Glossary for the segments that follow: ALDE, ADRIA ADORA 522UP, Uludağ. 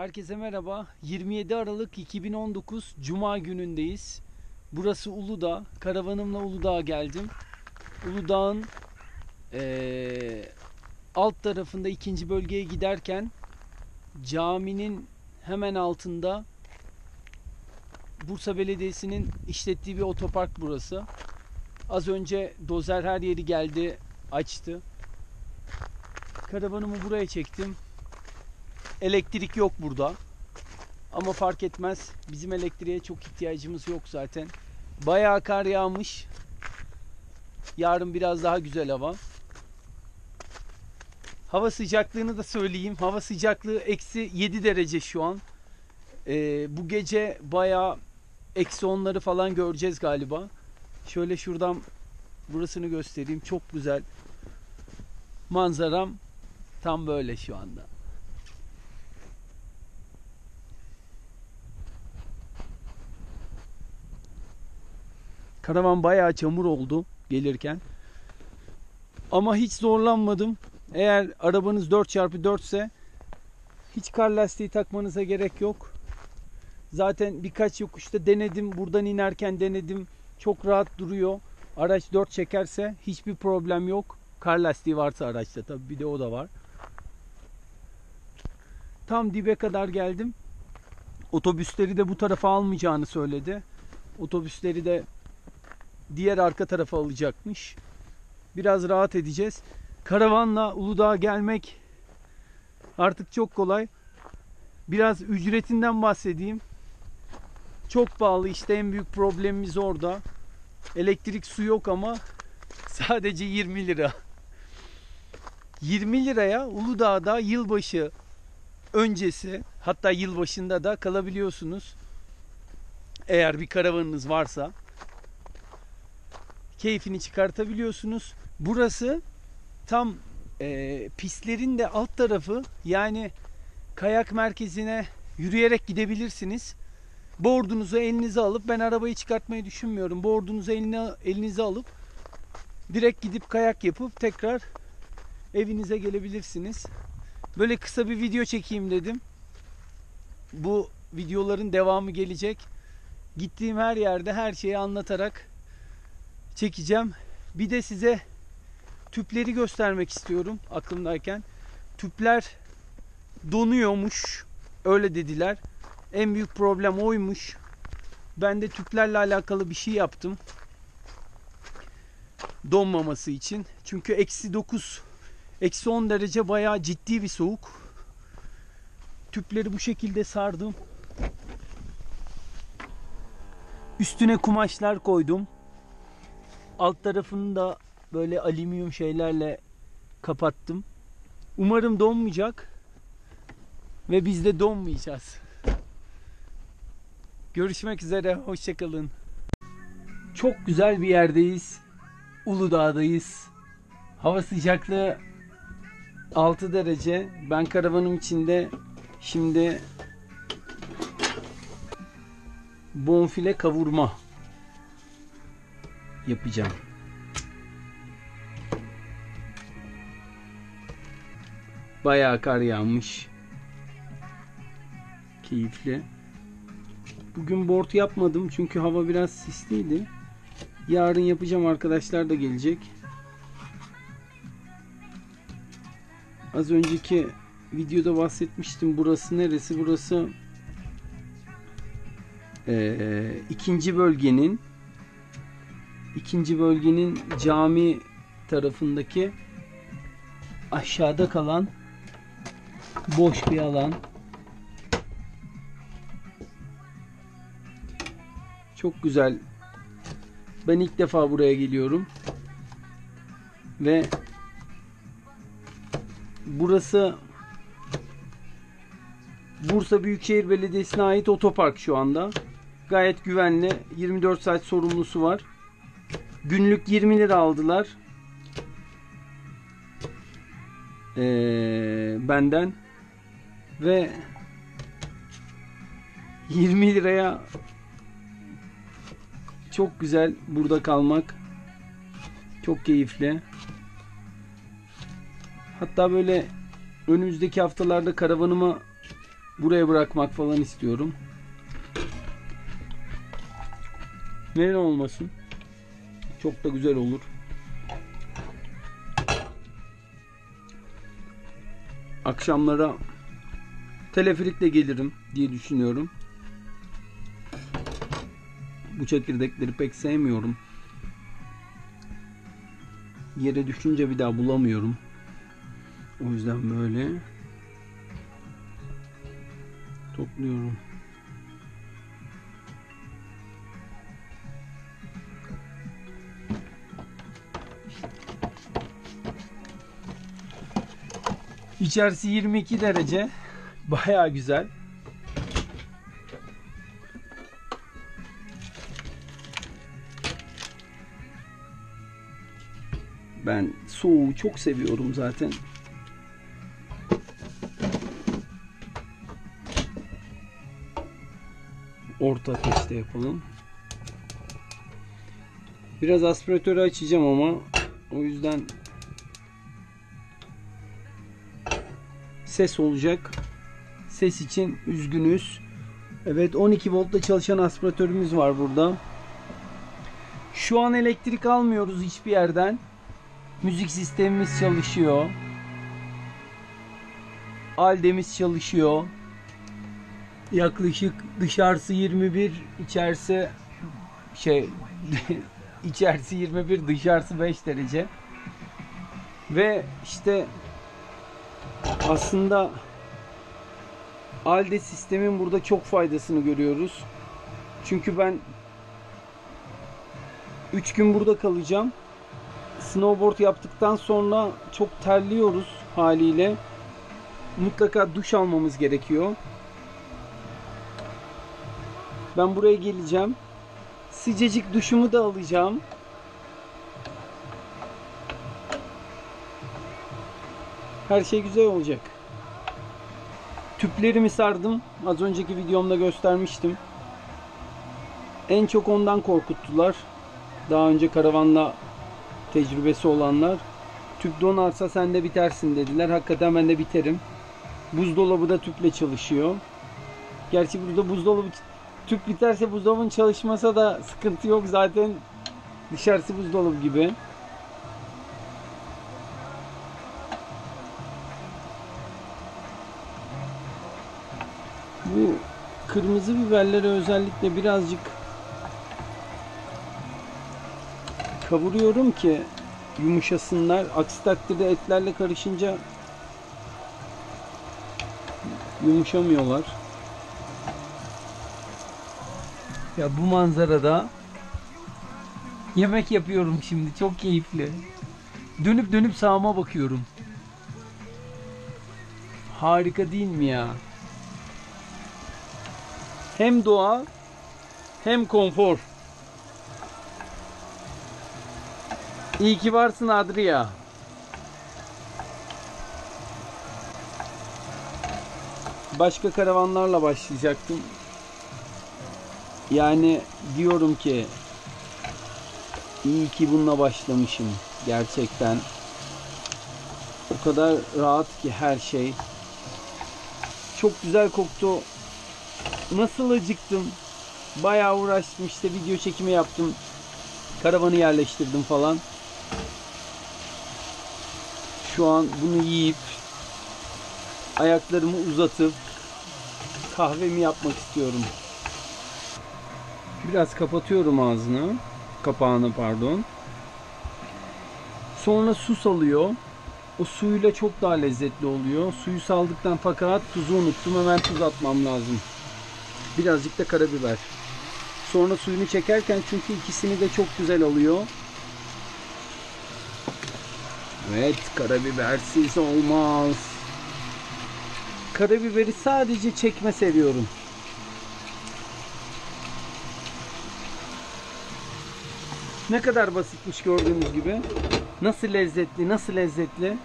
Herkese merhaba. 27 Aralık 2019 Cuma günündeyiz. Burası Uludağ. Karavanımla Uludağ'a geldim. Uludağ'ın alt tarafında ikinci bölgeye giderken caminin hemen altında Bursa Belediyesi'nin işlettiği bir otopark burası. Az önce dozer her yeri geldi, açtı. Karavanımı buraya çektim. Elektrik yok burada. Ama fark etmez. Bizim elektriğe çok ihtiyacımız yok zaten. Bayağı kar yağmış. Yarın biraz daha güzel hava. Hava sıcaklığını da söyleyeyim. Hava sıcaklığı eksi 7 derece şu an. Bu gece bayağı eksi 10'ları falan göreceğiz galiba. Şöyle şuradan burasını göstereyim. Çok güzel. Manzaram tam böyle şu anda. Karavan bayağı çamur oldu gelirken. Ama hiç zorlanmadım. Eğer arabanız 4x4 ise hiç kar lastiği takmanıza gerek yok. Zaten birkaç yokuşta denedim. Buradan inerken denedim. Çok rahat duruyor. Araç 4 çekerse hiçbir problem yok. Kar lastiği varsa araçta tabii, bir de o da var. Tam dibe kadar geldim. Otobüsleri de bu tarafa almayacağını söyledi. Otobüsleri de diğer arka tarafa alacakmış. Biraz rahat edeceğiz. Karavanla Uludağ'a gelmek artık çok kolay. Biraz ücretinden bahsedeyim. Çok pahalı, işte en büyük problemimiz orada. Elektrik, su yok ama sadece 20 lira. 20 liraya Uludağ'da yılbaşı öncesi, hatta yılbaşında da kalabiliyorsunuz. Eğer bir karavanınız varsa keyfini çıkartabiliyorsunuz. Burası tam pistlerin de alt tarafı. Yani kayak merkezine yürüyerek gidebilirsiniz. Board'unuzu elinize alıp, ben arabayı çıkartmayı düşünmüyorum. Board'unuzu elinize alıp direkt gidip kayak yapıp tekrar evinize gelebilirsiniz. Böyle kısa bir video çekeyim dedim. Bu videoların devamı gelecek. Gittiğim her yerde her şeyi anlatarak çekeceğim. Bir de size tüpleri göstermek istiyorum aklımdayken. Tüpler donuyormuş. Öyle dediler. En büyük problem oymuş. Ben de tüplerle alakalı bir şey yaptım. Donmaması için. Çünkü eksi 9, eksi 10 derece bayağı ciddi bir soğuk. Tüpleri bu şekilde sardım. Üstüne kumaşlar koydum. Alt tarafını da böyle alüminyum şeylerle kapattım. Umarım donmayacak ve biz de donmayacağız. Görüşmek üzere, hoşça kalın. Çok güzel bir yerdeyiz. Uludağ'dayız. Hava sıcaklığı 6 derece. Ben karavanım içinde şimdi bonfile kavurma yapacağım. Bayağı kar yağmış. Keyifli. Bugün board yapmadım çünkü hava biraz sisliydi. Yarın yapacağım, arkadaşlar da gelecek. Az önceki videoda bahsetmiştim. Burası neresi? Burası ikinci bölgenin cami tarafındaki aşağıda kalan boş bir alan. Çok güzel. Ben ilk defa buraya geliyorum ve burası Bursa Büyükşehir Belediyesi'ne ait otopark şu anda. Gayet güvenli. 24 saat sorumlusu var. Günlük 20 lira aldılar benden ve 20 liraya çok güzel burada kalmak, çok keyifli. Hatta böyle önümüzdeki haftalarda karavanımı buraya bırakmak falan istiyorum. Neden olmasın? Çok da güzel olur. Akşamlara teleferikle gelirim diye düşünüyorum. Bu çekirdekleri pek sevmiyorum. Yere düşünce bir daha bulamıyorum. O yüzden böyle topluyorum. İçerisi 22 derece. Bayağı güzel. Ben soğuğu çok seviyorum zaten. Orta ateşte yapalım. Biraz aspiratörü açacağım ama o yüzden ses olacak. Ses için üzgünüz. Evet, 12 voltla çalışan aspiratörümüz var burada. Şu an elektrik almıyoruz hiçbir yerden. Müzik sistemimiz çalışıyor. Aldemiz çalışıyor. Yaklaşık dışarısı 21, içerisi içerisi 21, dışarısı 5 derece. Ve işte aslında ALDE sistemin burada çok faydasını görüyoruz. Çünkü ben 3 gün burada kalacağım. Snowboard yaptıktan sonra çok terliyoruz haliyle. Mutlaka duş almamız gerekiyor. Ben buraya geleceğim. Sıcacık duşumu da alacağım. Her şey güzel olacak. Tüplerimi sardım. Az önceki videomda göstermiştim. En çok ondan korkuttular. Daha önce karavanla tecrübesi olanlar. Tüp donarsa sen de bitersin dediler. Hakikaten ben de biterim. Buzdolabı da tüple çalışıyor. Gerçi burada buzdolabı tüp biterse buzdolabın çalışmasa da sıkıntı yok. Zaten dışarısı buzdolabı gibi. Bu kırmızı biberleri özellikle birazcık kavuruyorum ki yumuşasınlar. Aksi takdirde etlerle karışınca yumuşamıyorlar. Ya bu manzarada yemek yapıyorum şimdi. Çok keyifli. Dönüp dönüp sağıma bakıyorum. Harika değil mi ya? Hem doğa hem konfor. İyi ki varsın Adria. Başka karavanlarla başlayacaktım. Yani diyorum ki iyi ki bununla başlamışım gerçekten. O kadar rahat ki her şey. Çok güzel koktu. Nasıl acıktım. Bayağı uğraştım, işte video çekimi yaptım. Karavanı yerleştirdim falan. Şu an bunu yiyip ayaklarımı uzatıp kahvemi yapmak istiyorum. Biraz kapatıyorum ağzını. Kapağını pardon. Sonra su salıyor. O suyla çok daha lezzetli oluyor. Suyu saldıktan fakat tuzu unuttum. Hemen tuz atmam lazım. Birazcık da karabiber. Sonra suyunu çekerken çünkü ikisini de çok güzel alıyor. Evet, karabibersiz olmaz. Karabiberi sadece çekme seviyorum. Ne kadar basitmiş gördüğünüz gibi. Nasıl lezzetli, nasıl lezzetli.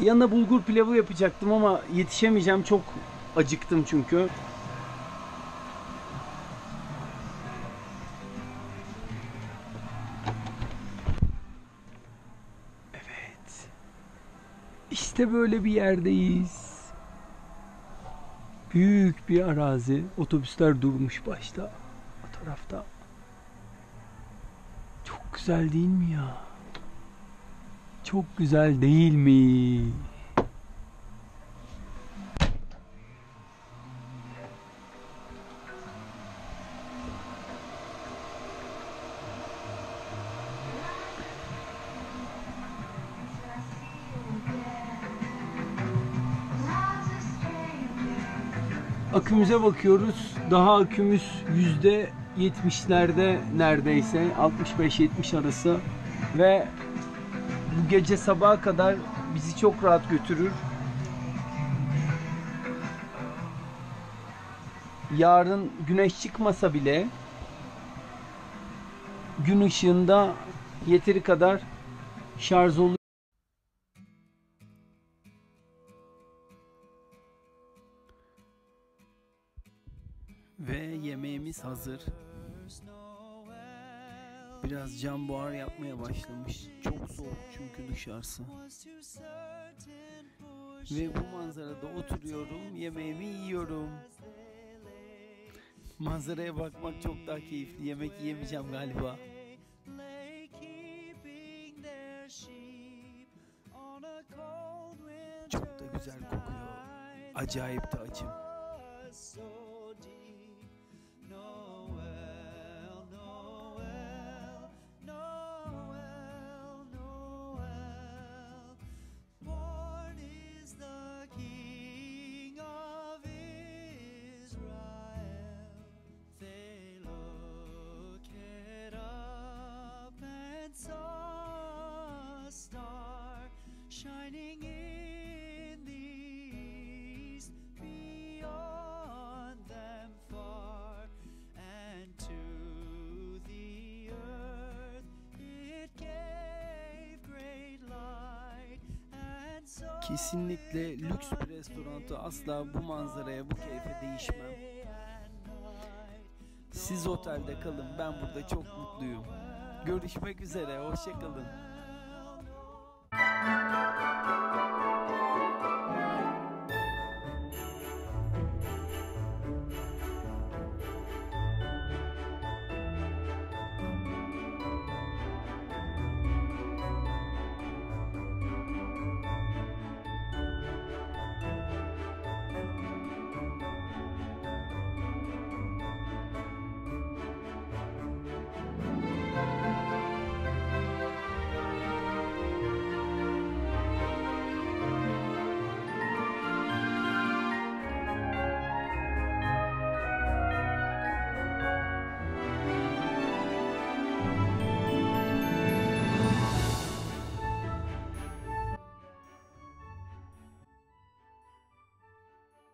Yanına bulgur pilavı yapacaktım ama yetişemeyeceğim, çok acıktım çünkü. İşte böyle bir yerdeyiz. büyük bir arazi, otobüsler durmuş başta o tarafta. Çok güzel değil mi ya? Çok güzel değil mi? Akümüze bakıyoruz. Daha akümüz %70'lerde neredeyse, 65-70 arası ve bu gece sabaha kadar bizi çok rahat götürür. Yarın güneş çıkmasa bile gün ışığında yeteri kadar şarj olur. Ve yemeğimiz hazır. Biraz cam buhar yapmaya başlamış. Çok soğuk çünkü dışarısı. Ve bu manzarada oturuyorum, yemeğimi yiyorum. Manzaraya bakmak çok daha keyifli. Yemek yemeyeceğim galiba. Çok da güzel kokuyor. Acayip de acım. Shining in the east, beyond them far, and to the earth it gave great light. And so kesinlikle lüks bir restoranda asla bu manzaraya, bu keyfe değişmem. Siz otelde kalın, ben burada çok mutluyum. Görüşmek üzere, hoşça kalın.